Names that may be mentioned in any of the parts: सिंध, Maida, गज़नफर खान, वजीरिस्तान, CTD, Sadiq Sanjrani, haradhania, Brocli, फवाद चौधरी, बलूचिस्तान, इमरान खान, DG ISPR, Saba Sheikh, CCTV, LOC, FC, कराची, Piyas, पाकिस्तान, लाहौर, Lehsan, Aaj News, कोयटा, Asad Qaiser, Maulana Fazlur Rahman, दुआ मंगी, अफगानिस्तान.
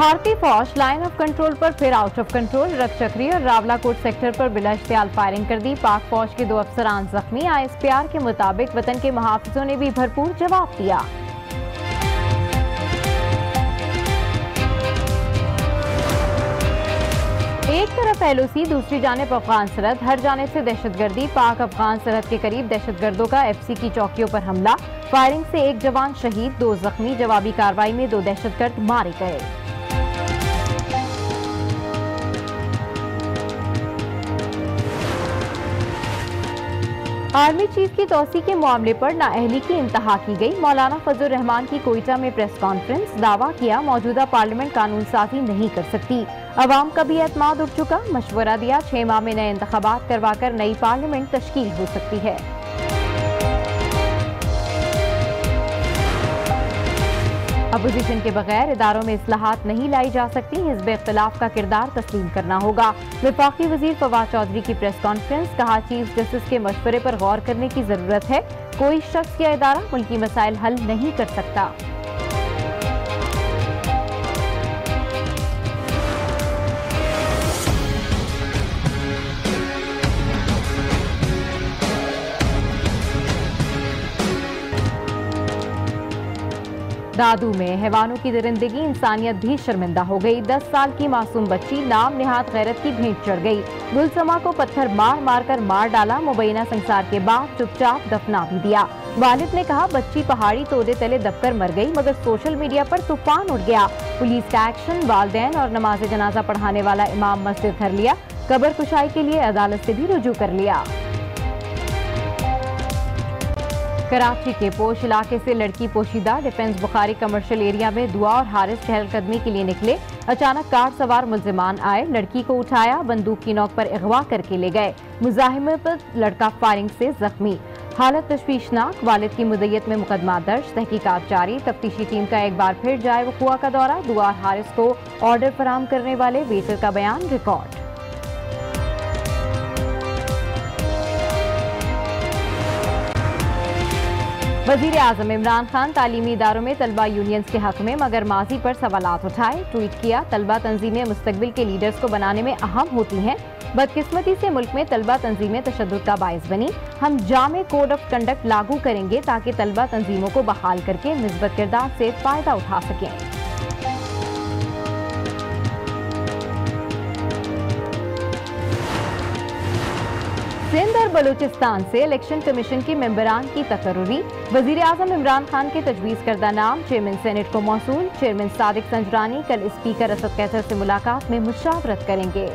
भारतीय फौज line of control पर फिर आउट ऑफ कंट्रोल। रक्षकरी और रावलाकोट सेक्टर पर बिला इश्तियाल फायरिंग कर दी। पाक फौज के 2 अफसरान जख्मी। ISPR के मुताबिक वतन के मुहाफिजों ने भी भरपूर जवाब दिया। एक तरफ LOC, दूसरी जानब अफगान सरहद, हर जाने से दहशतगर्दी। पाक अफगान सरहद के करीब दहशतगर्दों का FC की चौकियों पर हमला। फायरिंग से 1 जवान शहीद, 2 जख्मी। जवाबी कार्रवाई में 2 दहशतगर्द मारे गए। आर्मी चीफ की तौसी के मामले पर नाअहली की इंतहा की गई। मौलाना फजलुर रहमान की कोयटा में प्रेस कॉन्फ्रेंस। दावा किया, मौजूदा पार्लियामेंट कानून साजी नहीं कर सकती। अवाम का भी एतमाद उड़ चुका। मशवरा दिया, 6 माह में नए इंतखाबात करवाकर नई पार्लियामेंट तश्कील हो सकती है। अपोजिशन के बगैर इदारों में इस्लाहात नहीं लाई जा सकती। हिज़्बे इख्तिलाफ का किरदार तस्लीम करना होगा। वफाकी वजीर फवाद चौधरी की प्रेस कॉन्फ्रेंस। कहा, चीफ जस्टिस के मशवरे पर गौर करने की जरूरत है। कोई शख्स या इदारा मुल्की मसाइल हल नहीं कर सकता। दादू में हैवानों की दरिंदगी, इंसानियत भी शर्मिंदा हो गई। 10 साल की मासूम बच्ची नाम नेहात गैरत की भेंट चढ़ गई। गुलसमा को पत्थर मार कर डाला। मुबैना संसार के बाद चुपचाप दफना भी दिया। वालिद ने कहा, बच्ची पहाड़ी तोड़े तले दबकर मर गई, मगर सोशल मीडिया पर तूफान उठ गया। पुलिस का एक्शन, वालदैन और नमाज जनाजा पढ़ाने वाला इमाम मस्जिद धर लिया। कब्र कुशाई के लिए अदालत से भी रुजू कर लिया। कराची के पोश इलाके से लड़की पोशीदा। डिफेंस बुखारी कमर्शियल एरिया में दुआ और हारिस चहलकदमी के लिए निकले। अचानक कार सवार मुल्जिमान आए, लड़की को उठाया, बंदूक की नोक पर अगवा करके ले गए। मुजाहिमे पर लड़का फायरिंग से जख्मी, हालत तश्वीशनाक। वालिद की मुद्दत में मुकदमा दर्ज, तहकीकात जारी। तफ्तीशी टीम का 1 बार फिर जाए वक़ुआ का दौरा। दुआ और हारिस को ऑर्डर फराम करने वाले वेटर का बयान रिकॉर्ड। वजीर आजम इमरान खान तालीमी इदारों में तलबा यूनियंस के हक में, मगर माजी पर सवालात उठाए। ट्वीट किया, तलबा तंजीमें मुस्तकबिल के लीडर्स को बनाने में अहम होती हैं। बदकिस्मती से मुल्क में तलबा तंजीमें तशद्दुद का बायस बनी। हम जामे कोड ऑफ कंडक्ट लागू करेंगे ताकि तलबा तंजीमों को बहाल करके मिसबत किरदार से फ़ायदा उठा सकें। सिंध और बलूचिस्तान से इलेक्शन कमीशन के मेंबरान की तकर्री। वजीर आजम इमरान खान के तजवीज़ करदा नाम चेयरमैन सेनेट को मौसूल। चेयरमैन सादिक संजरानी कल स्पीकर असद कैसर से मुलाकात में मुशावरत करेंगे।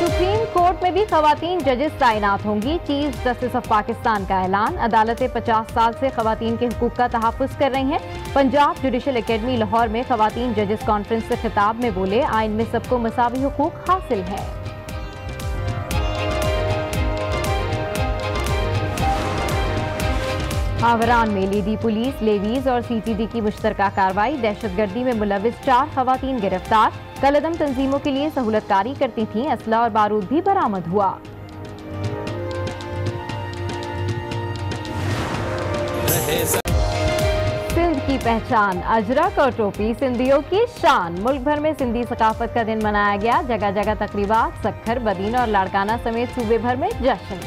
सुप्रीम कोर्ट में भी खवातीन जजेस तैनात होंगी। चीफ जस्टिस ऑफ पाकिस्तान का ऐलान। अदालतें 50 साल से खवातीन के हुकूक का तहफ़्फ़ुज़ कर रही हैं। पंजाब जुडिशल एकेडमी लाहौर में खवातीन जजेस कॉन्फ्रेंस से खिताब में बोले, आइन में सबको मसावी हुकूक हासिल हैं। आवरान में लेडी पुलिस, लेवीज और CTD की मुश्तरका कार्रवाई। दहशतगर्दी में मुलविस 4 खवातीन गिरफ्तार। कल अदम तंजीमों के लिए सहूलतकारी करती थीं। असला और बारूद भी बरामद हुआ। सिंध की पहचान, अजरक और टोपी सिंधियों की शान। मुल्क भर में सिंधी सकाफत का दिन मनाया गया। जगह जगह तकरीबात, सक्खर, बदीन और लाड़काना समेत सूबे भर में जश्न।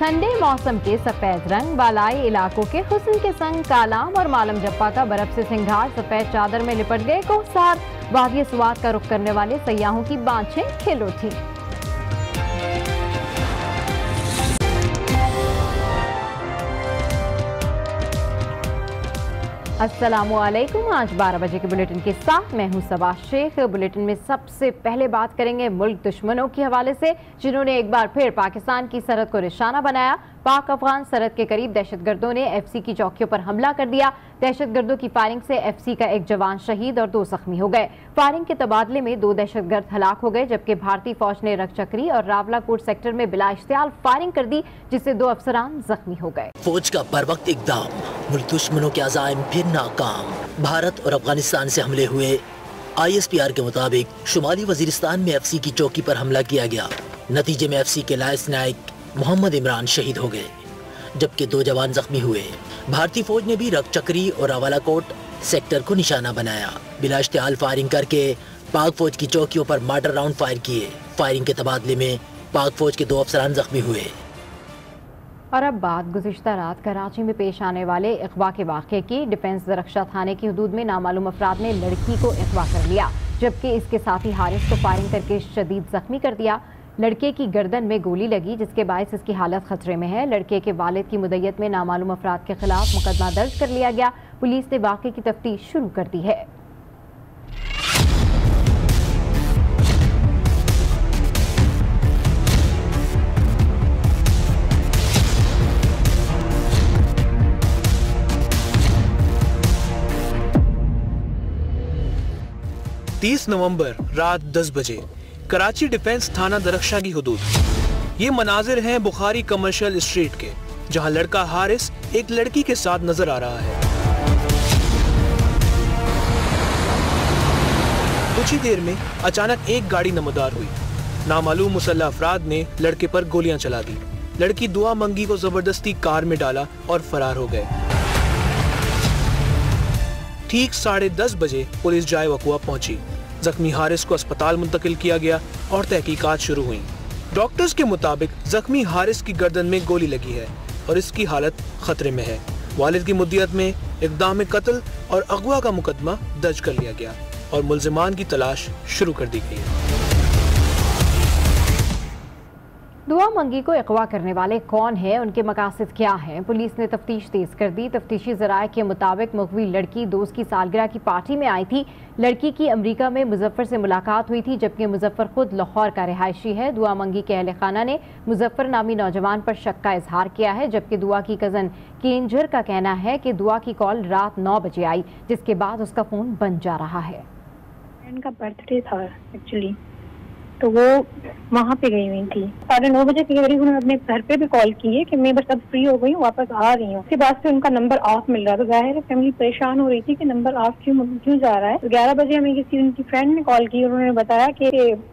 ठंडे मौसम के सफेद रंग, बालाई इलाकों के हुस्न के संग कालाम और मालम जप्पा का बर्फ से सिंगार। सफेद चादर में लिपट गए कोहसार। वादी स्वाद का रुख करने वाले सयाहों की बाँछें खिल उठी। अस्सलामुअलैकुम। आज 12 बजे के बुलेटिन के साथ मैं हूं सबा शेख। बुलेटिन में सबसे पहले बात करेंगे मुल्क दुश्मनों के हवाले से, जिन्होंने 1 बार फिर पाकिस्तान की सरहद को निशाना बनाया। पाक अफगान सरहद के करीब दहशतगर्दों ने FC की चौकियों पर हमला कर दिया। दहशतगर्दों की फायरिंग से FC का 1 जवान शहीद और 2 जख्मी हो गए। फायरिंग के तबादले में 2 दहशतगर्द हलाक हो गए, जबकि भारतीय फौज ने रक्षकरी और रावलाकोट सेक्टर में बिला इश्तियाल फायरिंग कर दी, जिससे 2 अफसरान जख्मी हो गए। फौज का बरवक्त इकदाम, मुल्क दुश्मनों के अज़ाइम फिर नाकाम। भारत और अफगानिस्तान से हमले हुए। ISPR के मुताबिक शुमाली वजीरिस्तान में FC की चौकी पर हमला किया गया। नतीजे में FC के लाइस नायक मोहम्मद इमरान शहीद हो गए जबकि दो जवान जख्मी हुए। भारतीय फौज ने भी रकचक्री और अवालाकोट सेक्टर को निशाना बनाया। बिला इश्तिआल फायरिंग करके पाक फौज की चौकियों पर मार्टर राउंड फायर किए। फायरिंग के तबादले में पाक फौज के दो अफसरान जख्मी हुए। और अब बात गुज़िश्ता रात कराची में पेश आने वाले अगवा के वाक़े की। डिफेंस दरख्शा थाने की हदूद में नामालूम अफराद ने लड़की को अगवा कर लिया जबकि इसके साथ ही हारिस को फायरिंग करके शदीद जख्मी कर दिया। लड़के की गर्दन में गोली लगी जिसके बायस इसकी हालत खतरे में है। लड़के के वालिद की मुदैयत में नामालूम अफराद के खिलाफ मुकदमा दर्ज कर लिया गया। पुलिस ने वाक़े की तफ्तीश शुरू कर दी है। नवंबर रात 10 बजे कराची डिफेंस थाना दरख्शा की हदूद। ये मनाजिर हैं बुखारी कमर्शियल स्ट्रीट के जहां लड़का हारिस एक लड़की के साथ नजर आ रहा है। कुछ ही देर में अचानक एक गाड़ी नमदार हुई। नामालूम मुसल्लह अफराद ने लड़के पर गोलियां चला दी। लड़की दुआ मंगी को जबरदस्ती कार में डाला और फरार हो गए। ठीक 10:30 बजे पुलिस जाए वकुआ पहुंची। जख्मी हारिस को अस्पताल मुंतकिल किया गया और तहकीकात शुरू हुई। डॉक्टर्स के मुताबिक जख्मी हारिस की गर्दन में गोली लगी है और इसकी हालत खतरे में है। वालिद की मुद्दियत में इक़दाम कत्ल और अगवा का मुकदमा दर्ज कर लिया गया और मुलजिमान की तलाश शुरू कर दी गई है। दुआ मंगी को अगवा करने वाले कौन हैं, उनके मकासद क्या हैं? पुलिस ने तफ्तीश तेज कर दी। तफ्तीशी जराए के मुताबिक मुखबी लड़की दोस्त की सालगिरह की पार्टी में आई थी। लड़की की अमेरिका में मुजफ्फर से मुलाकात हुई थी जबकि मुजफ्फर खुद लाहौर का रिहायशी है। दुआ मंगी के अहल खाना ने मुजफ्फर नामी नौजवान पर शक का इजहार किया है जबकि दुआ की कज़न केंजर का कहना है कि दुआ की कॉल रात 9 बजे आई जिसके बाद उसका फ़ोन बंद जा रहा है। उनका बर्थडे था एक्चुअली तो वो वहाँ पे गई हुई थी। 9:30 बजे करीब उन्होंने अपने घर पे भी कॉल की है कि मैं बस अब फ्री हो गई हूँ, वापस आ रही हूँ। उसके बाद से उनका नंबर ऑफ मिल रहा था। जाहिर है फैमिली परेशान हो रही थी कि नंबर ऑफ क्यों जा रहा है। 11 बजे हमें किसी उनकी फ्रेंड ने कॉल की। उन्होंने बताया कि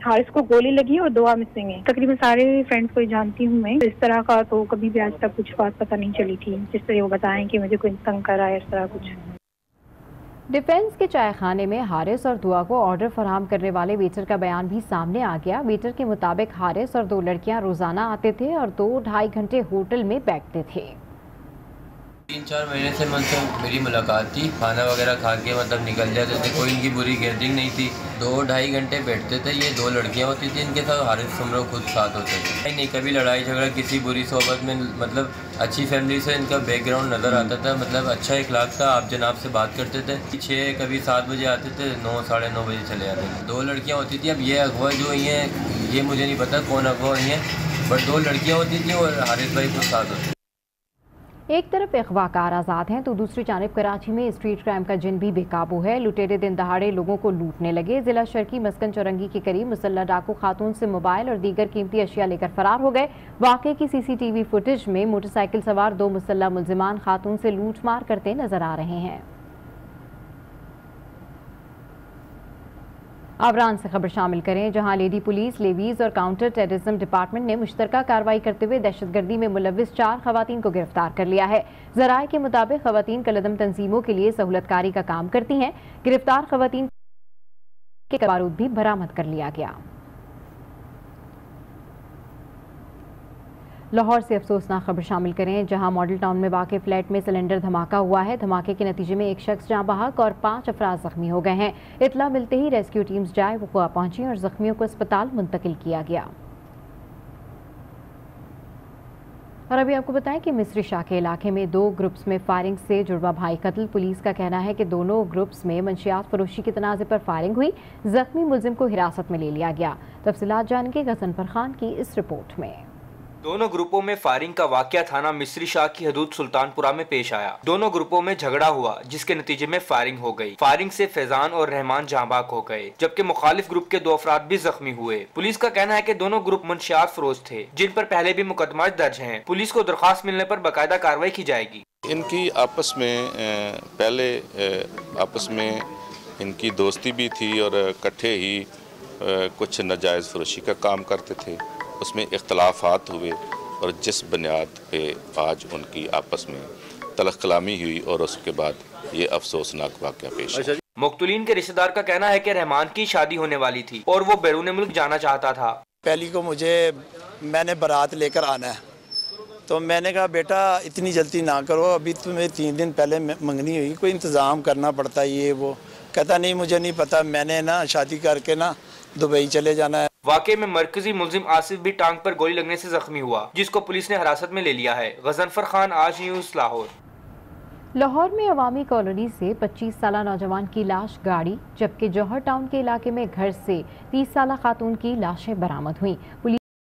हारिस को गोली लगी और दुआ मिसिंग है। तकरीबन सारे फ्रेंड्स को ही जानती हूँ मैं। इस तरह का तो कभी भी आज तक कुछ बात पता नहीं चली थी जिस तरह वो बताएं कि मुझे कोई तंग करा है, इस तरह कुछ। डिफेंस के चाय खाने में हारिस और दुआ को ऑर्डर फराहम करने वाले वेटर का बयान भी सामने आ गया। वेटर के मुताबिक हारिस और दो लड़कियां रोजाना आते थे और 2-2.5 घंटे होटल में बैठते थे। 3-4 महीने से मतलब मेरी मुलाकात थी। खाना वगैरह खा के मतलब निकल जाते थे, कोई इनकी बुरी गैदरिंग नहीं थी। 2-2.5 घंटे बैठते थे। ये दो लड़कियां होती थी, इनके साथ हारिस हम लोग खुद साथ होते थे। नहीं कभी लड़ाई झगड़ा किसी बुरी सोहबत में, मतलब अच्छी फैमिली से इनका बैकग्राउंड नज़र आता था। मतलब अच्छा इखलाक था, आप जनाब से बात करते थे। 6 कभी 7 बजे आते थे, 9 साढ़े 9 बजे चले जाते थे। दो लड़कियाँ होती थी। अब ये अगवा जो हुई हैं ये मुझे नहीं पता कौन अगवा हुई हैं, बट दो लड़कियाँ होती थी और हारिस भाई खुद साथ होते थे। एक तरफ अगवाकार आज़ाद हैं तो दूसरी जानब कराची में स्ट्रीट क्राइम का जिन भी बेकाबू है। लुटेरे दिन दहाड़े लोगों को लूटने लगे। ज़िला शर्की मस्कन चौरंगी के करीब मुसल्ह डाकू खातून से मोबाइल और दीगर कीमती अशिया लेकर फरार हो गए। वाक़े की CCTV फुटेज में मोटरसाइकिल सवार 2 मुसल्ह मुलजिमान खातून से लूट मार करते नजर आ रहे हैं। अबरान से खबर शामिल करें जहां लेडी पुलिस लेवीज़ और काउंटर टेररिज्म डिपार्टमेंट ने मुश्तरका कार्रवाई करते हुए दहशतगर्दी में मुलविस 4 खवातीन को गिरफ्तार कर लिया है। ज़राए के मुताबिक खवातीन कलदम तंजीमों के लिए सहूलतकारी का काम करती हैं। गिरफ्तार खवातीन के बारूद भी बरामद कर लिया गया। लाहौर से अफसोसनाक खबर शामिल करें जहां मॉडल टाउन में वाक़े फ्लैट में सिलेंडर धमाका हुआ है। धमाके के नतीजे में एक शख्स जाँ बहक और 5 अफराद जख्मी हो गए हैं। इतला मिलते ही रेस्क्यू टीम्स जाए वक़ुआ पहुंची और जख्मियों को अस्पताल मुंतकिल किया गया। और अभी आपको बताएं कि मिस्री शाह के इलाके में 2 ग्रुप्स में फायरिंग से जुड़वा भाई कत्ल। पुलिस का कहना है कि दोनों ग्रुप्स में मंशियात फरोशी के तनाजे पर फायरिंग हुई। जख्मी मुलजिम को हिरासत में ले लिया गया। तफसीलात जानेंगे गज़नफर खान की इस रिपोर्ट में। दोनों ग्रुपों में फायरिंग का वाकया थाना मिस्री शाह की हदूद सुल्तानपुरा में पेश आया। दोनों ग्रुपों में झगड़ा हुआ जिसके नतीजे में फायरिंग हो गई। फायरिंग से फैजान और रहमान जांबाक हो गए जबकि मुखालिफ ग्रुप के 2 अफराद भी जख्मी हुए। पुलिस का कहना है कि दोनों ग्रुप मुंशियात फरोश थे जिन पर पहले भी मुकदमा दर्ज हैं। पुलिस को दरखास्त मिलने पर बाकायदा कार्रवाई की जाएगी। इनकी आपस में पहले इनकी दोस्ती भी थी और इकट्ठे ही कुछ नाजायज फरोशी का काम करते थे। उसमें इख्तलाफात हुए और जिस बुनियाद पे आज उनकी आपस में तलख कलामी हुई और उसके बाद ये अफसोसनाक वाक़या पेश आया। मुक्तुलीन के रिश्तेदार का कहना है कि रहमान की शादी होने वाली थी और वो बैरून मुल्क जाना चाहता था। पहली को मैंने बारात लेकर आना है, तो मैंने कहा बेटा इतनी जल्दी ना करो, अभी तुम्हें 3 दिन पहले मंगनी हुई, कोई इंतज़ाम करना पड़ता है ये वो। कहता नहीं मुझे नहीं पता, मैंने ना शादी करके ना दुबई चले जाना है। वाकई में मरकजी मुलजिम आसिफ भी टांग पर गोली लगने से जख्मी हुआ, जिसको पुलिस ने हिरासत में ले लिया है। गजनफर खान, आज न्यूज़, लाहौर। लाहौर में अवामी कॉलोनी से 25 साल नौजवान की लाश गाड़ी, जबकि जौहर टाउन के इलाके में घर से 30 साल खातून की लाशें बरामद हुई।